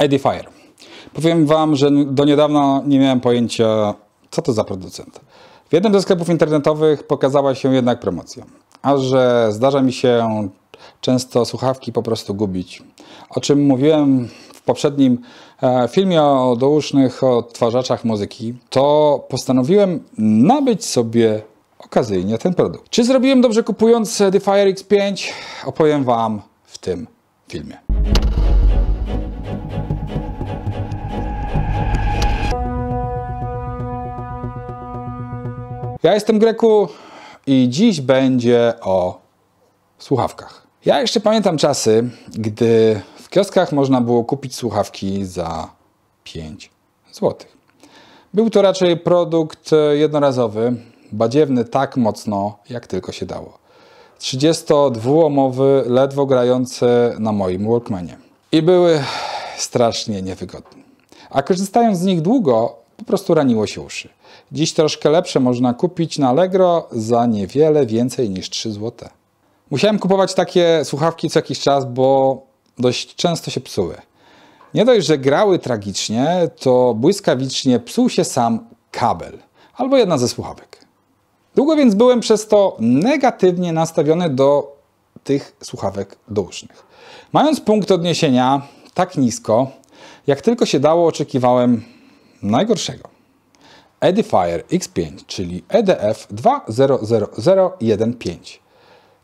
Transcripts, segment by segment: Edifier. Powiem Wam, że do niedawna nie miałem pojęcia, co to za producent. W jednym ze sklepów internetowych pokazała się jednak promocja. A że zdarza mi się często słuchawki po prostu gubić. O czym mówiłem w poprzednim filmie o dousznych odtwarzaczach muzyki, to postanowiłem nabyć sobie okazyjnie ten produkt. Czy zrobiłem dobrze kupując Edifier X5? Opowiem Wam w tym filmie. Ja jestem Greku i dziś będzie o słuchawkach. Ja jeszcze pamiętam czasy, gdy w kioskach można było kupić słuchawki za 5 zł. Był to raczej produkt jednorazowy, badziewny tak mocno, jak tylko się dało. 32-ohmowy, ledwo grający na moim Walkmanie. I były strasznie niewygodne. A korzystając z nich długo, po prostu raniło się uszy. Dziś troszkę lepsze można kupić na Allegro za niewiele więcej niż 3 zł. Musiałem kupować takie słuchawki co jakiś czas, bo dość często się psuły. Nie dość, że grały tragicznie, to błyskawicznie psuł się sam kabel albo jedna ze słuchawek. Długo więc byłem przez to negatywnie nastawiony do tych słuchawek dousznych. Mając punkt odniesienia tak nisko, jak tylko się dało, oczekiwałem najgorszego. Edifier X5, czyli EDF-200015.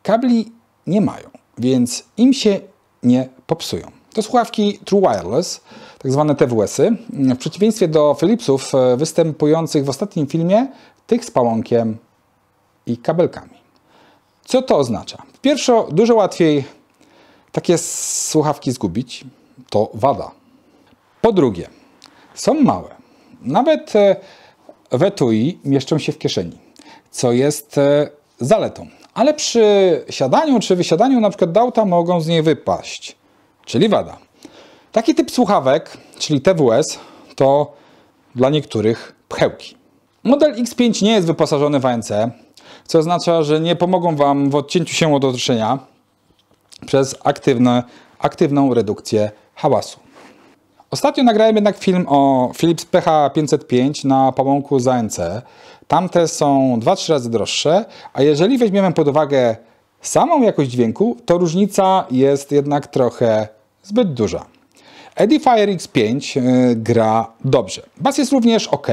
Kabli nie mają, więc im się nie popsują. To słuchawki True Wireless, tak zwane TWS-y. W przeciwieństwie do Philipsów występujących w ostatnim filmie, tych z pałąkiem i kabelkami. Co to oznacza? Pierwszo, dużo łatwiej takie słuchawki zgubić. To wada. Po drugie, są małe. Nawet w etui mieszczą się w kieszeni, co jest zaletą. Ale przy siadaniu czy wysiadaniu na przykład do auta mogą z niej wypaść, czyli wada. Taki typ słuchawek, czyli TWS, to dla niektórych pchełki. Model X5 nie jest wyposażony w ANC, co oznacza, że nie pomogą Wam w odcięciu się od otoczenia przez aktywną redukcję hałasu. Ostatnio nagrałem jednak film o Philips PH505 na pałąku z ANC. Tamte są 2-3 razy droższe, a jeżeli weźmiemy pod uwagę samą jakość dźwięku, to różnica jest jednak trochę zbyt duża. Edifier X5 gra dobrze. Bas jest również ok,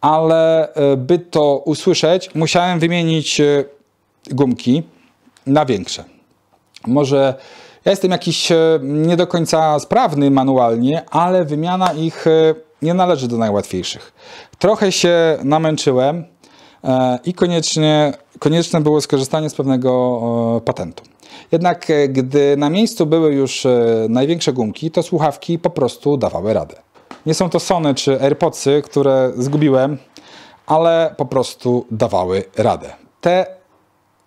ale by to usłyszeć, musiałem wymienić gumki na większe. Może ja jestem jakiś nie do końca sprawny manualnie, ale wymiana ich nie należy do najłatwiejszych. Trochę się namęczyłem i konieczne było skorzystanie z pewnego patentu. Jednak gdy na miejscu były już największe gumki, to słuchawki po prostu dawały radę. Nie są to Sony czy AirPodsy, które zgubiłem, ale po prostu dawały radę. Te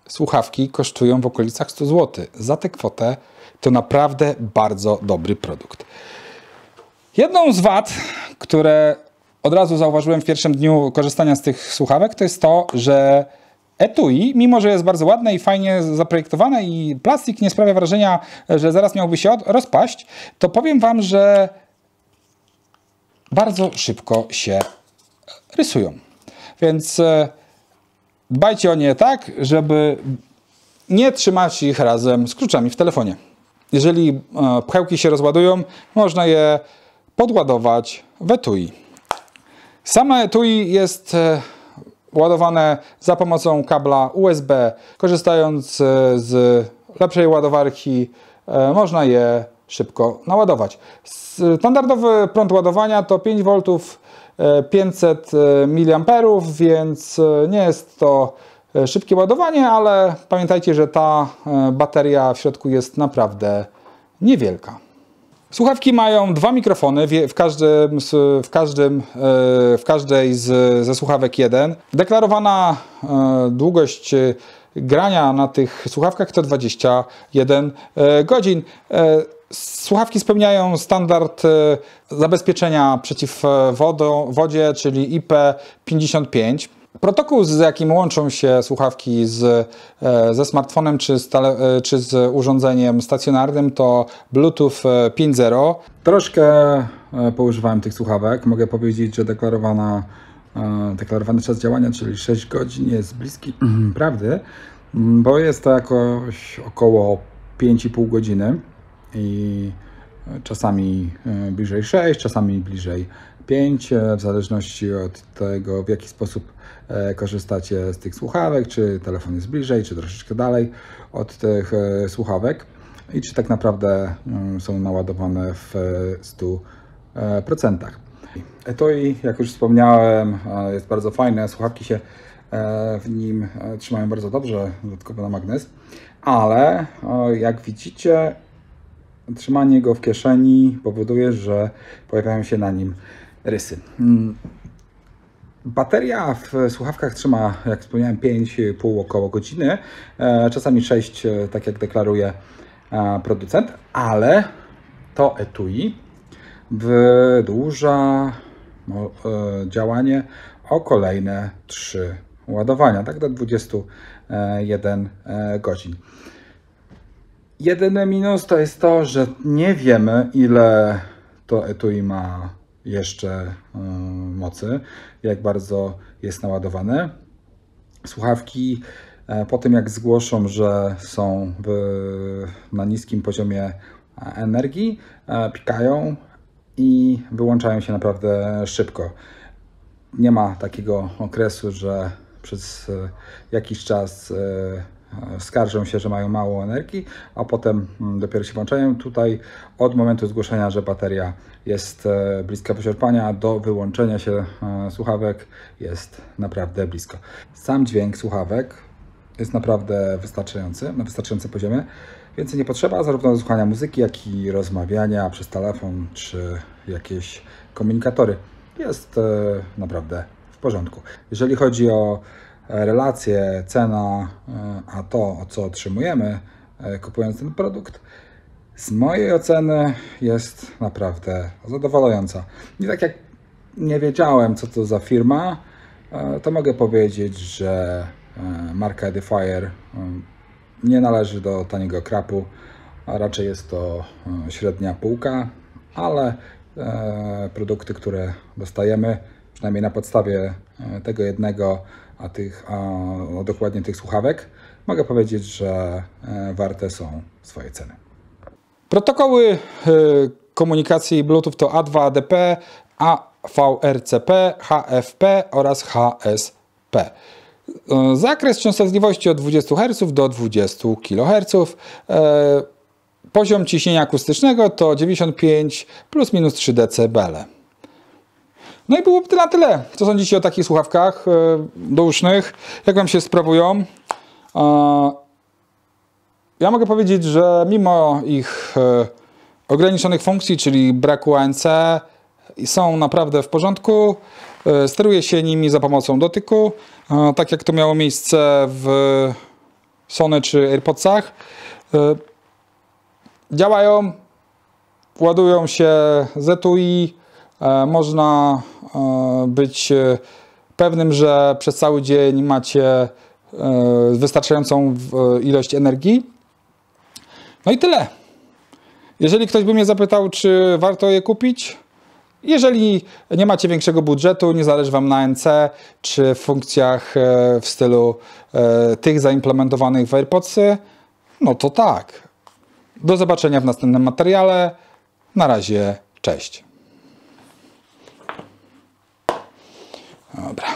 słuchawki kosztują w okolicach 100 zł. Za tę kwotę to naprawdę bardzo dobry produkt. Jedną z wad, które od razu zauważyłem w pierwszym dniu korzystania z tych słuchawek, to jest to, że etui, mimo że jest bardzo ładne i fajnie zaprojektowane i plastik nie sprawia wrażenia, że zaraz miałby się rozpaść, to powiem Wam, że bardzo szybko się rysują. Więc dbajcie o nie tak, żeby nie trzymać ich razem z kluczami w telefonie. Jeżeli pchełki się rozładują, można je podładować w etui. Same etui jest ładowane za pomocą kabla USB. Korzystając z lepszej ładowarki, można je szybko naładować. Standardowy prąd ładowania to 5 V, 500 mAh, więc nie jest to szybkie ładowanie, ale pamiętajcie, że ta bateria w środku jest naprawdę niewielka. Słuchawki mają dwa mikrofony, w każdej ze słuchawek jeden. Deklarowana długość grania na tych słuchawkach to 21 godzin. Słuchawki spełniają standard zabezpieczenia przeciw wodzie, czyli IP55. Protokół, z jakim łączą się słuchawki ze smartfonem czy z urządzeniem stacjonarnym, to Bluetooth 5.0. Troszkę poużywałem tych słuchawek. Mogę powiedzieć, że deklarowany czas działania, czyli 6 godzin, jest bliski prawdy, bo jest to jakoś około 5,5 godziny i czasami bliżej 6, czasami bliżej 5, w zależności od tego, w jaki sposób korzystacie z tych słuchawek, czy telefon jest bliżej, czy troszeczkę dalej od tych słuchawek i czy tak naprawdę są naładowane w 100%. To i jak już wspomniałem, jest bardzo fajne, słuchawki się w nim trzymają bardzo dobrze, dodatkowo na magnes, ale jak widzicie, trzymanie go w kieszeni powoduje, że pojawiają się na nim rysy. Bateria w słuchawkach trzyma, jak wspomniałem, 5,5 około godziny, czasami 6, tak jak deklaruje producent, ale to etui wydłuża działanie o kolejne 3 ładowania, tak do 21 godzin. Jedyny minus to jest to, że nie wiemy, ile to etui ma jeszcze mocy, jak bardzo jest naładowane. Słuchawki po tym, jak zgłoszą, że są na niskim poziomie energii, pikają i wyłączają się naprawdę szybko. Nie ma takiego okresu, że przez jakiś czas skarżą się, że mają mało energii, a potem dopiero się włączają. Tutaj od momentu zgłoszenia, że bateria jest bliska wyczerpania, do wyłączenia się słuchawek jest naprawdę blisko. Sam dźwięk słuchawek jest naprawdę wystarczający, na wystarczającym poziomie. Więcej nie potrzeba zarówno do słuchania muzyki, jak i rozmawiania przez telefon czy jakieś komunikatory. Jest naprawdę w porządku. Jeżeli chodzi o relacje cena, a to, co otrzymujemy, kupując ten produkt, z mojej oceny jest naprawdę zadowalająca. I tak jak nie wiedziałem, co to za firma, to mogę powiedzieć, że marka Edifier nie należy do taniego krapu, a raczej jest to średnia półka, ale produkty, które dostajemy, przynajmniej na podstawie tego jednego, a dokładnie tych słuchawek, mogę powiedzieć, że warte są swoje ceny. Protokoły komunikacji Bluetooth to A2ADP, AVRCP, HFP oraz HSP. Zakres częstotliwości od 20 Hz do 20 kHz. Poziom ciśnienia akustycznego to 95 plus minus 3 dB. No i byłoby to na tyle. Co sądzicie o takich słuchawkach dousznych? Jak Wam się sprawują? Ja mogę powiedzieć, że mimo ich ograniczonych funkcji, czyli braku ANC, są naprawdę w porządku. Steruje się nimi za pomocą dotyku, tak jak to miało miejsce w Sony czy AirPodsach. Działają, ładują się z etui. Można być pewnym, że przez cały dzień macie wystarczającą ilość energii. No i tyle. Jeżeli ktoś by mnie zapytał, czy warto je kupić, jeżeli nie macie większego budżetu, nie zależy Wam na ANC czy funkcjach w stylu tych zaimplementowanych w AirPodsy, no to tak. Do zobaczenia w następnym materiale. Na razie, cześć. Dobra.